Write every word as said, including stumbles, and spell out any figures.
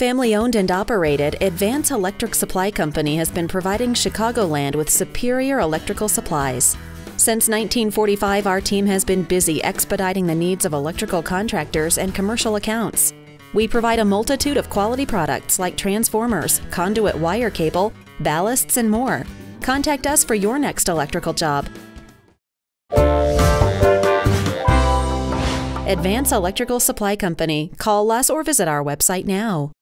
Family-owned and operated, Advance Electric Supply Company has been providing Chicagoland with superior electrical supplies. Since nineteen forty-five, our team has been busy expediting the needs of electrical contractors and commercial accounts. We provide a multitude of quality products like transformers, conduit wire cable, ballasts, and more. Contact us for your next electrical job. Advance Electrical Supply Company. Call us or visit our website now.